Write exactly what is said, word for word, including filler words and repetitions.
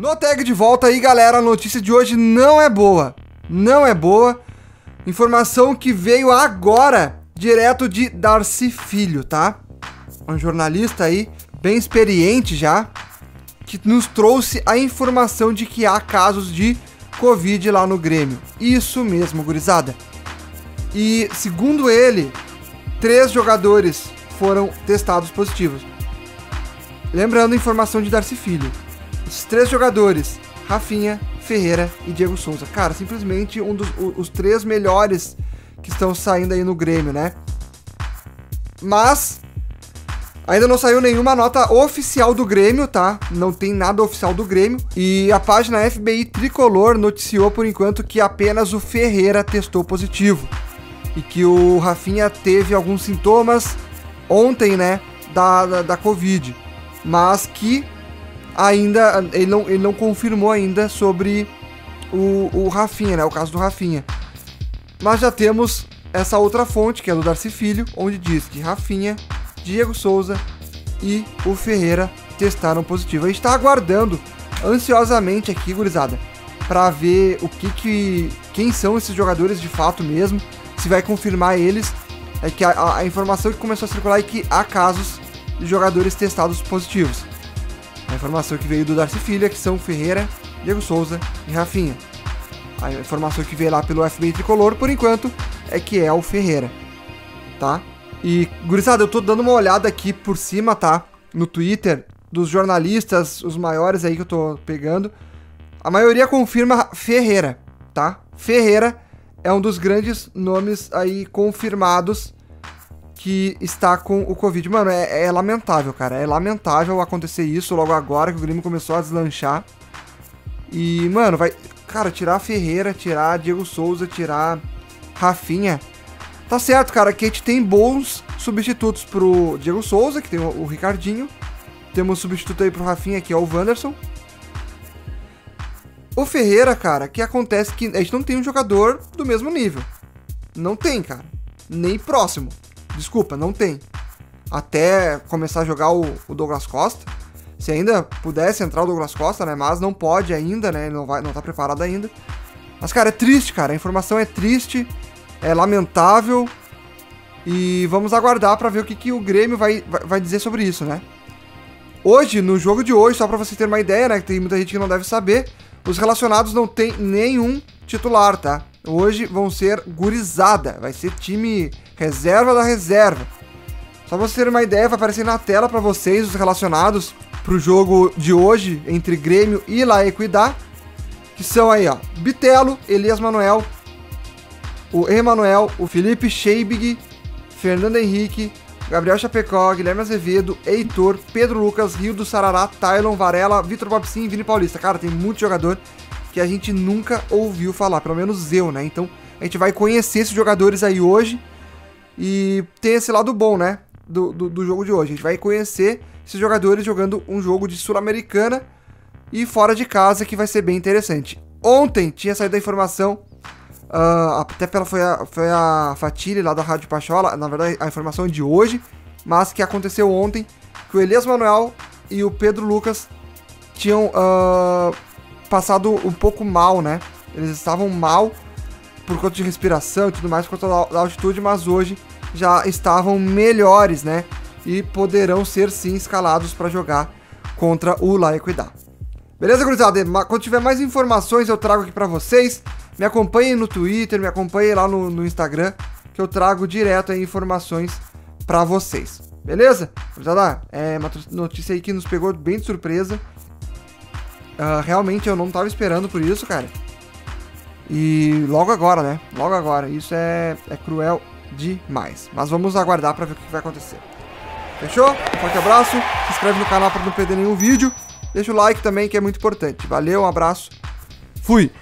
No tag de volta aí, galera, a notícia de hoje não é boa. Não é boa. Informação que veio agora, direto de Darcy Filho, tá? Um jornalista aí, bem experiente já, que nos trouxe a informação de que há casos de Covid lá no Grêmio. Isso mesmo, gurizada. E, segundo ele, três jogadores foram testados positivos. Lembrando a informação de Darcy Filho. Os três jogadores, Rafinha, Ferreira e Diego Souza. Cara, simplesmente um dos os três melhores que estão saindo aí no Grêmio, né? Mas ainda não saiu nenhuma nota oficial do Grêmio, tá? Não tem nada oficial do Grêmio. E a página F B I Tricolor noticiou por enquanto que apenas o Ferreira testou positivo. E que o Rafinha teve alguns sintomas ontem, né? Da, da, da Covid. Mas que ainda, ele não, ele não confirmou ainda sobre o, o Rafinha, né? O caso do Rafinha. Mas já temos essa outra fonte, que é do Darcy Filho, onde diz que Rafinha, Diego Souza e o Ferreira testaram positivo. A gente está aguardando ansiosamente aqui, gurizada, para ver o que que... quem são esses jogadores de fato mesmo, se vai confirmar eles. É que a, a informação que começou a circular é que há casos de jogadores testados positivos. A informação que veio do Darcy Filho é que são Ferreira, Diego Souza e Rafinha. A informação que veio lá pelo F B I Tricolor, por enquanto, é que é o Ferreira, tá? E, gurizada, eu tô dando uma olhada aqui por cima, tá? No Twitter, dos jornalistas, os maiores aí que eu tô pegando. A maioria confirma Ferreira, tá? Ferreira é um dos grandes nomes aí confirmados que está com o Covid. Mano, é, é lamentável, cara. É lamentável acontecer isso logo agora que o Grêmio começou a deslanchar. E, mano, vai... Cara, tirar Ferreira, tirar Diego Souza, tirar Rafinha. Tá certo, cara, que a gente tem bons substitutos pro Diego Souza, que tem o Ricardinho. Temos um substituto aí pro Rafinha, que é o Wanderson. O Ferreira, cara, que acontece que a gente não tem um jogador do mesmo nível. Não tem, cara. Nem próximo. Desculpa, não tem. Até começar a jogar o, o Douglas Costa. Se ainda pudesse entrar o Douglas Costa, né? Mas não pode ainda, né? Ele não, vai, não tá preparado ainda. Mas, cara, é triste, cara. A informação é triste. É lamentável. E vamos aguardar pra ver o que, que o Grêmio vai, vai, vai dizer sobre isso, né? Hoje, no jogo de hoje, só pra você ter uma ideia, né? Que tem muita gente que não deve saber. Os relacionados não tem nenhum titular, tá? Hoje vão ser gurizada. Vai ser time... reserva da reserva. Só pra você ter uma ideia, vai aparecer na tela pra vocês os relacionados pro jogo de hoje entre Grêmio e La Equidad, que são aí, ó, Bitelo, Elias Manuel, o Emanuel, o Felipe Sheibig, Fernando Henrique, Gabriel Chapecó, Guilherme Azevedo, Heitor, Pedro Lucas, Rio do Sarará, Tylon Varela, Vitor Bobcim e Vini Paulista. Cara, tem muito jogador que a gente nunca ouviu falar, pelo menos eu, né? Então a gente vai conhecer esses jogadores aí hoje. E tem esse lado bom, né, do, do, do jogo de hoje. A gente vai conhecer esses jogadores jogando um jogo de Sul-Americana e fora de casa, que vai ser bem interessante. Ontem tinha saído a informação, uh, até pela, foi, a, foi a Fatile lá da Rádio Pachola, na verdade a informação é de hoje, mas que aconteceu ontem, que o Elias Manuel e o Pedro Lucas tinham uh, passado um pouco mal, né, eles estavam mal por conta de respiração e tudo mais, por conta da altitude, mas hoje já estavam melhores, né? E poderão ser, sim, escalados para jogar contra o La Equidad. Beleza, gurizada? Quando tiver mais informações, eu trago aqui para vocês. Me acompanhem no Twitter, me acompanhem lá no, no Instagram, que eu trago direto aí informações para vocês. Beleza? Gurizada, é uma notícia aí que nos pegou bem de surpresa. Uh, realmente, eu não tava esperando por isso, cara. E logo agora, né? Logo agora. Isso é, é cruel demais. Mas vamos aguardar pra ver o que vai acontecer. Fechou? Um forte abraço. Se inscreve no canal pra não perder nenhum vídeo. Deixa o like também, que é muito importante. Valeu, um abraço. Fui!